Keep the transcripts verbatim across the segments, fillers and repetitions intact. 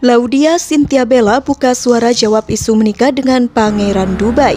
Laudya Cynthia Bella buka suara jawab isu menikah dengan Pangeran Dubai.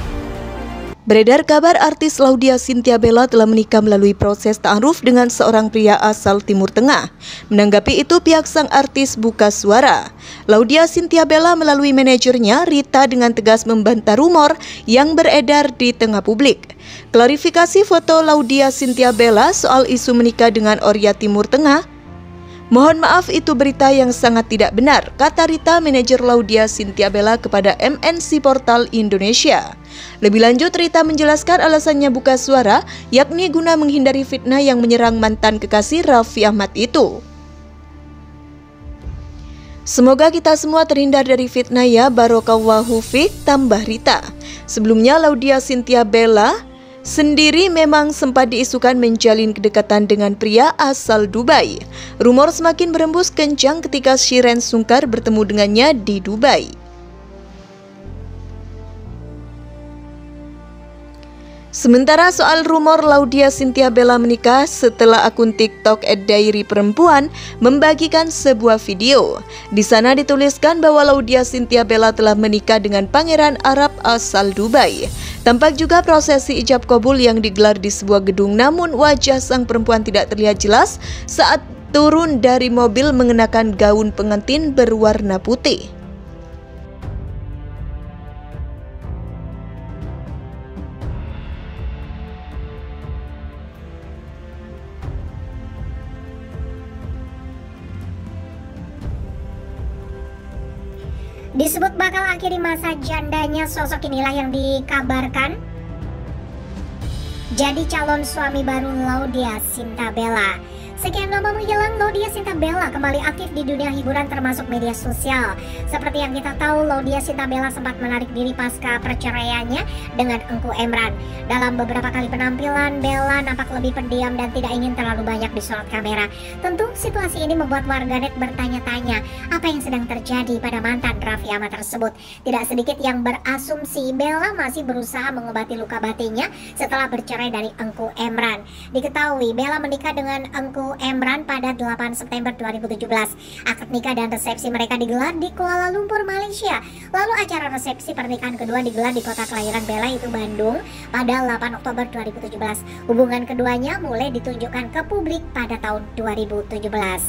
Beredar kabar artis Laudya Cynthia Bella telah menikah melalui proses ta'aruf dengan seorang pria asal Timur Tengah. Menanggapi itu, pihak sang artis buka suara. Laudya Cynthia Bella melalui manajernya Rita dengan tegas membantah rumor yang beredar di tengah publik. Klarifikasi foto Laudya Cynthia Bella soal isu menikah dengan Oria Timur Tengah. Mohon maaf, itu berita yang sangat tidak benar, kata Rita, manajer Laudya Cynthia Bella kepada M N C Portal Indonesia. Lebih lanjut, Rita menjelaskan alasannya buka suara, yakni guna menghindari fitnah yang menyerang mantan kekasih Raffi Ahmad itu. Semoga kita semua terhindar dari fitnah ya, barokallahu fiik, tambah Rita. Sebelumnya, Laudya Cynthia Bella sendiri memang sempat diisukan menjalin kedekatan dengan pria asal Dubai. Rumor semakin berembus kencang ketika Shireen Sungkar bertemu dengannya di Dubai. Sementara soal rumor Laudya Cynthia Bella menikah, setelah akun TikTok et diary perempuan membagikan sebuah video. Di sana dituliskan bahwa Laudya Cynthia Bella telah menikah dengan pangeran Arab asal Dubai. Tampak juga prosesi ijab kabul yang digelar di sebuah gedung, namun wajah sang perempuan tidak terlihat jelas saat turun dari mobil mengenakan gaun pengantin berwarna putih. Disebut bakal akhiri masa jandanya, sosok inilah yang dikabarkan jadi calon suami baru Laudya Cynthia Bella. Sekian lama menghilang, Laudya Cynthia Bella kembali aktif di dunia hiburan termasuk media sosial. Seperti yang kita tahu, Laudya Cynthia Bella sempat menarik diri pasca perceraiannya dengan Engku Emran. Dalam beberapa kali penampilan, Bella nampak lebih pendiam dan tidak ingin terlalu banyak disorot kamera. Tentu situasi ini membuat warganet bertanya-tanya apa yang sedang terjadi pada mantan Raffi Ahmad tersebut. Tidak sedikit yang berasumsi Bella masih berusaha mengobati luka batinnya setelah bercerai dari Engku Emran. Diketahui Bella menikah dengan Engku Emran pada delapan September dua ribu tujuh belas. Akad nikah dan resepsi mereka digelar di Kuala Lumpur, Malaysia. Lalu acara resepsi pernikahan kedua digelar di kota kelahiran Bella, itu Bandung, pada delapan Oktober dua ribu tujuh belas. Hubungan keduanya mulai ditunjukkan ke publik pada tahun dua ribu tujuh belas.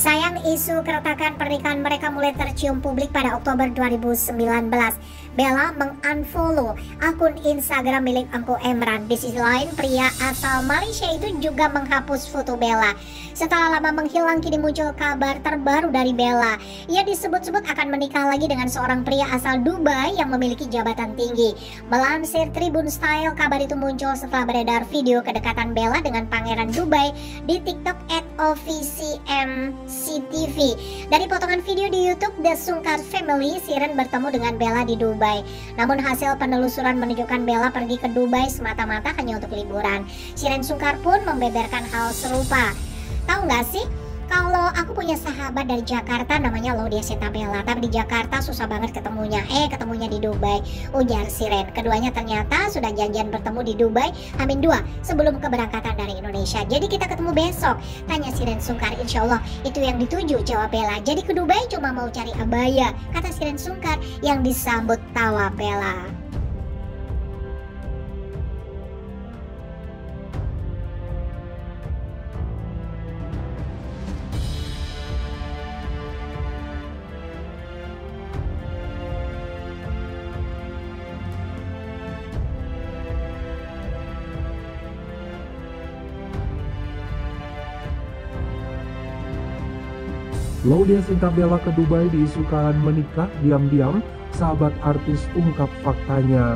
Sayang, isu keretakan pernikahan mereka mulai tercium publik pada Oktober dua ribu sembilan belas. Bella mengunfollow akun Instagram milik Engku Emran. Di sisi lain, pria asal Malaysia itu juga menghapus foto Bella. Setelah lama menghilang, kini muncul kabar terbaru dari Bella. Ia disebut-sebut akan menikah lagi dengan seorang pria asal Dubai yang memiliki jabatan tinggi. Melansir Tribun Style, kabar itu muncul setelah beredar video kedekatan Bella dengan pangeran Dubai di TikTok at official M C T V. Dari potongan video di YouTube The Sungkar Family, Shireen bertemu dengan Bella di Dubai. Dubai. Namun hasil penelusuran menunjukkan Bella pergi ke Dubai semata-mata hanya untuk liburan. Shireen Sungkar pun membeberkan hal serupa. Tahu nggak sih, kalau aku punya sahabat dari Jakarta namanya Laudya Cynthia Bella, tapi di Jakarta susah banget ketemunya. Eh, ketemunya di Dubai, ujar Shireen. Keduanya ternyata sudah janjian bertemu di Dubai Hamin dua sebelum keberangkatan dari Indonesia. Jadi kita ketemu besok, tanya Shireen Sungkar. Insya Allah itu yang dituju, jawab Bella. Jadi ke Dubai cuma mau cari abaya, kata Shireen Sungkar yang disambut tawa Bella. Laudya Cynthia Bella ke Dubai diisukan menikah diam-diam, sahabat artis ungkap faktanya.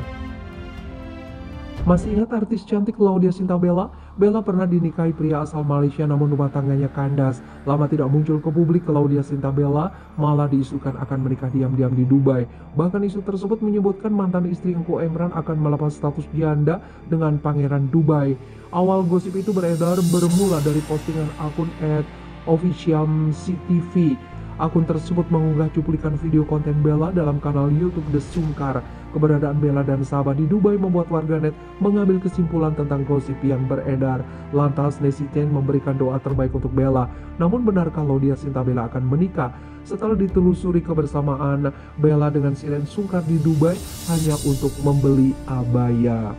Masih ingat artis cantik Laudya Cynthia Bella? Bella pernah dinikahi pria asal Malaysia namun rumah tangganya kandas. Lama tidak muncul ke publik, Laudya Cynthia Bella malah diisukan akan menikah diam-diam di Dubai. Bahkan isu tersebut menyebutkan mantan istri Engku Emran akan melepas status janda dengan Pangeran Dubai. Awal gosip itu beredar bermula dari postingan akun at officialmctv. Akun tersebut mengunggah cuplikan video konten Bella dalam kanal YouTube The Sungkar. Keberadaan Bella dan sahabat di Dubai membuat warganet mengambil kesimpulan tentang gosip yang beredar. Lantas Nessie Tien memberikan doa terbaik untuk Bella. Namun benarkah Laudya Cynthia Bella akan menikah? Setelah ditelusuri kebersamaan Bella dengan Shireen Sungkar di Dubai hanya untuk membeli abaya.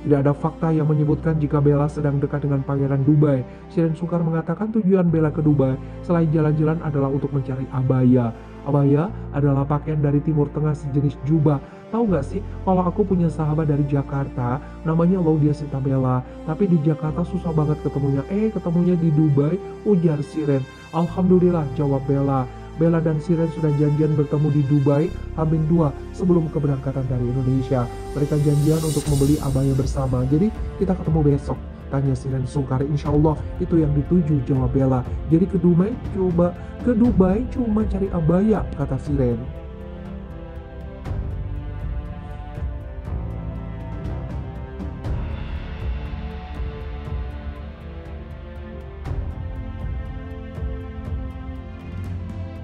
Tidak ada fakta yang menyebutkan jika Bella sedang dekat dengan Pangeran Dubai. Shireen Sungkar mengatakan tujuan Bella ke Dubai selain jalan-jalan adalah untuk mencari abaya. Abaya adalah pakaian dari Timur Tengah sejenis jubah. Tahu nggak sih, kalau aku punya sahabat dari Jakarta, namanya Laudya Cynthia Bella. Tapi di Jakarta susah banget ketemunya, eh ketemunya di Dubai, ujar Shireen. Alhamdulillah, jawab Bella. Bella dan Shireen sudah janjian bertemu di Dubai hamin dua sebelum keberangkatan dari Indonesia. Mereka janjian untuk membeli abaya bersama. Jadi kita ketemu besok, tanya Shireen Sungkar. Insya Allah itu yang dituju, jawab Bella. Jadi ke Dubai cuma, ke Dubai cuma cari abaya, kata Shireen.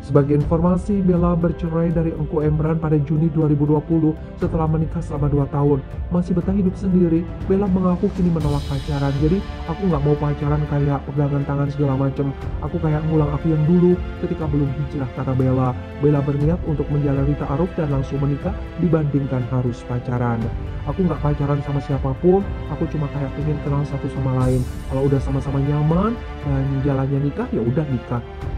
Sebagai informasi, Bella bercerai dari Engku Emran pada Juni dua ribu dua puluh setelah menikah selama dua tahun. Masih betah hidup sendiri, Bella mengaku kini menolak pacaran. Jadi, aku nggak mau pacaran kayak pegangan tangan segala macem. Aku kayak ngulang aku yang dulu ketika belum hijrah, kata Bella. Bella berniat untuk menjalani ta'aruf dan langsung menikah dibandingkan harus pacaran. Aku nggak pacaran sama siapapun, aku cuma kayak ingin kenal satu sama lain. Kalau udah sama-sama nyaman dan jalannya nikah, ya udah nikah.